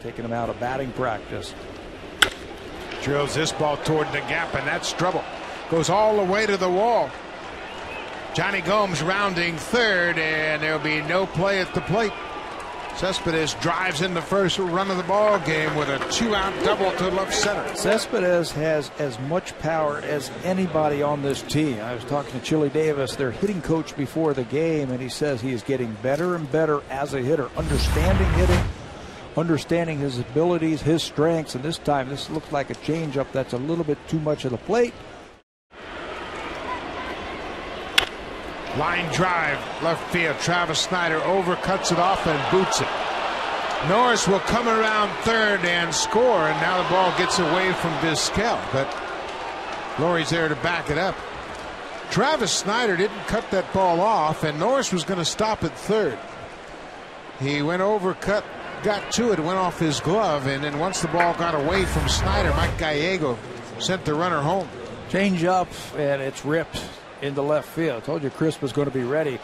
taking him out of batting practice. Drills this ball toward the gap, and that's trouble. Goes all the way to the wall. Johnny Gomes rounding third, and there'll be no play at the plate. Cespedes drives in the first run of the ball game with a two-out double to left center. Cespedes has as much power as anybody on this team. I was talking to Chili Davis, their hitting coach, before the game, and he says he is getting better and better as a hitter, understanding hitting, understanding his abilities, his strengths, and this time this looks like a changeup that's a little bit too much of the plate. Line drive, left field. Travis Snider overcuts it off and boots it. Norris will come around third and score, and now the ball gets away from Vizquel, but Lowry's there to back it up. Travis Snider didn't cut that ball off, and Norris was going to stop at third. He went overcut, got to it, went off his glove, and then once the ball got away from Snider, Mike Gallego sent the runner home. Change up, and it's ripped into left field. Told you Crisp was going to be ready.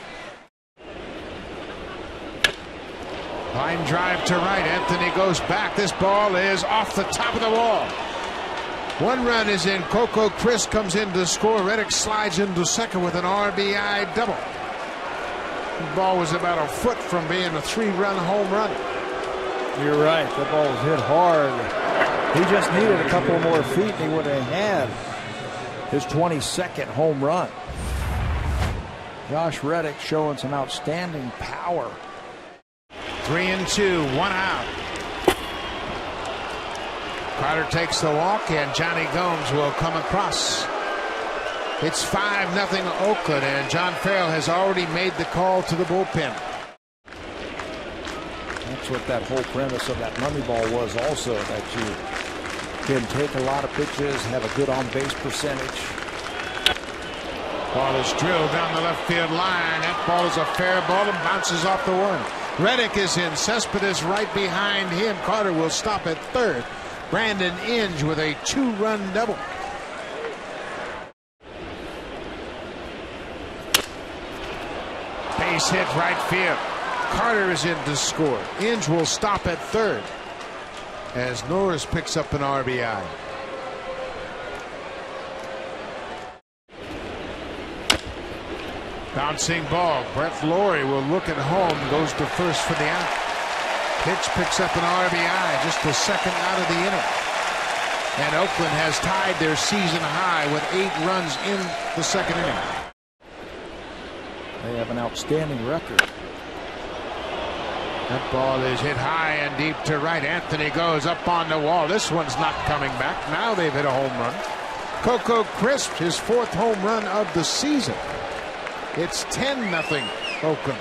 Line drive to right. Anthony goes back. This ball is off the top of the wall. One run is in. Coco Crisp comes in to score. Reddick slides into second with an RBI double. The ball was about a foot from being a three-run home run. You're right. The ball was hit hard. He just needed a couple more feet and he would have had his 22nd home run. Josh Reddick showing some outstanding power. 3-2, one out. Carter takes the walk, and Johnny Gomes will come across. It's 5-0 Oakland, and John Farrell has already made the call to the bullpen. That's what that whole premise of that Moneyball was also, that you can take a lot of pitches, have a good on-base percentage. Ball is drilled down the left field line. That ball is a fair ball and bounces off the one. Reddick is in. Cespedes right behind him. Carter will stop at third. Brandon Inge with a two-run double. Base hit right field. Carter is in to score. Inge will stop at third as Norris picks up an RBI. Bouncing ball. Brett Lowry will look at home, goes to first for the out. Hicks picks up an RBI, just the second out of the inning. And Oakland has tied their season high with 8 runs in the second inning. They have an outstanding record. That ball is hit high and deep to right. Anthony goes up on the wall. This one's not coming back. Now they've hit a home run. Coco Crisp, his 4th home run of the season. It's 10-0 Oakland.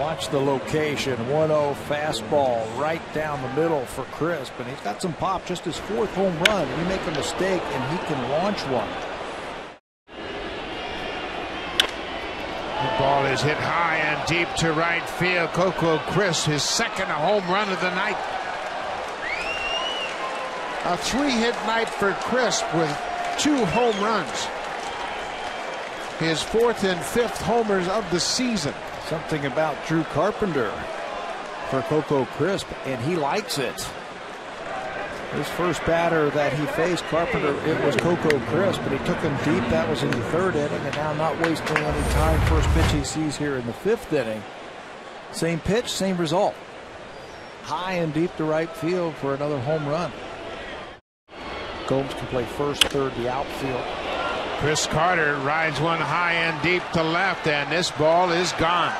Watch the location. 1-0 fastball right down the middle for Crisp, and he's got some pop. Just his 4th home run. You make a mistake and he can launch one. The ball is hit high and deep to right field. Coco Crisp, his 2nd home run of the night. A 3-hit night for Crisp with 2 home runs. His 4th and 5th homers of the season. Something about Drew Carpenter for Coco Crisp, and he likes it. His first batter that he faced, Carpenter, it was Coco Crisp, but he took him deep. That was in the 3rd inning, and now not wasting any time. First pitch he sees here in the 5th inning. Same pitch, same result. High and deep to right field for another home run. Gomes can play first, third, the outfield. Chris Carter rides one high and deep to left, and this ball is gone.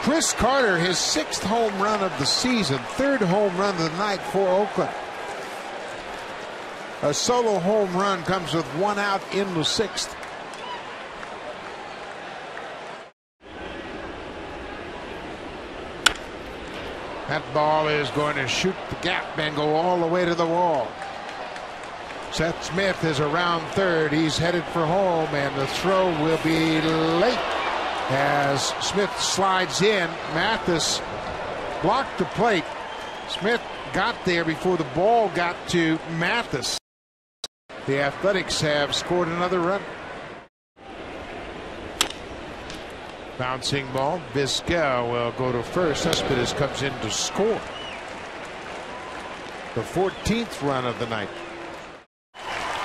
Chris Carter, his 6th home run of the season, 3rd home run of the night for Oakland. A solo home run comes with 1 out in the 6th. That ball is going to shoot the gap and go all the way to the wall. Seth Smith is around third. He's headed for home, and the throw will be late as Smith slides in. Mathis blocked the plate. Smith got there before the ball got to Mathis. The Athletics have scored another run. Bouncing ball. Vizquel will go to first. Cespedes comes in to score. The 14th run of the night.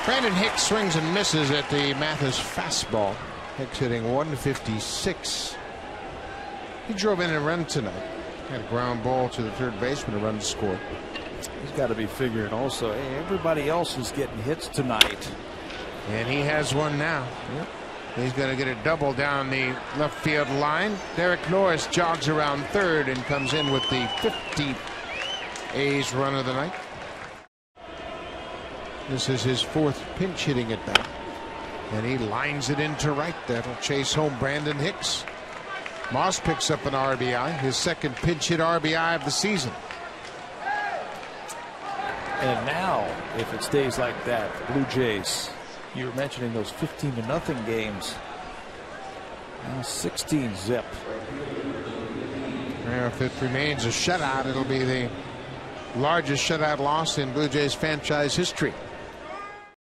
Brandon Hicks swings and misses at the Mathis fastball. Hicks hitting 156. He drove in a run tonight. Had a ground ball to the third baseman, a run to score. He's got to be figuring also, hey, everybody else is getting hits tonight. And he has one now. Yep. He's going to get a double down the left field line. Derek Norris jogs around third and comes in with the 15th A's run of the night. This is his fourth pinch hitting at bat. And he lines it into right. That'll chase home Brandon Hicks. Moss picks up an RBI, his second pinch hit RBI of the season. And now, if it stays like that, the Blue Jays, you were mentioning those 15-0 games. Now 16-0. Well, if it remains a shutout, it'll be the largest shutout loss in Blue Jays franchise history.